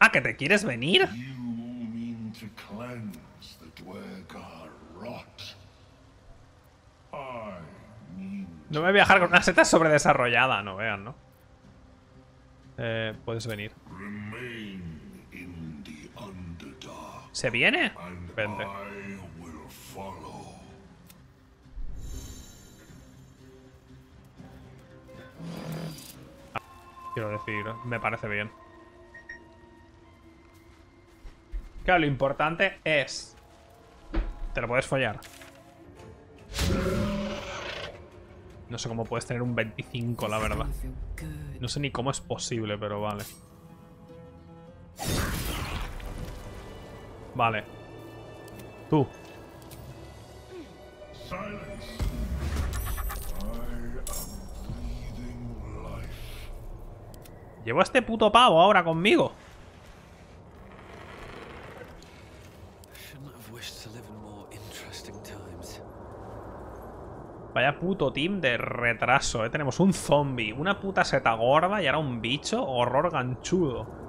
Ah, ¿que te quieres venir? No voy a viajar con una seta sobredesarrollada, no vean, ¿no? Puedes venir. ¿Se viene? Vente. Quiero decir, me parece bien. Claro, lo importante es... Te lo puedes follar. No sé cómo puedes tener un 25, la verdad. No sé ni cómo es posible, pero vale. Vale. Tú. Llevo a este puto pavo ahora conmigo. Vaya puto team de retraso, ¿eh? Tenemos un zombie, una puta seta gorda y ahora un bicho horror ganchudo.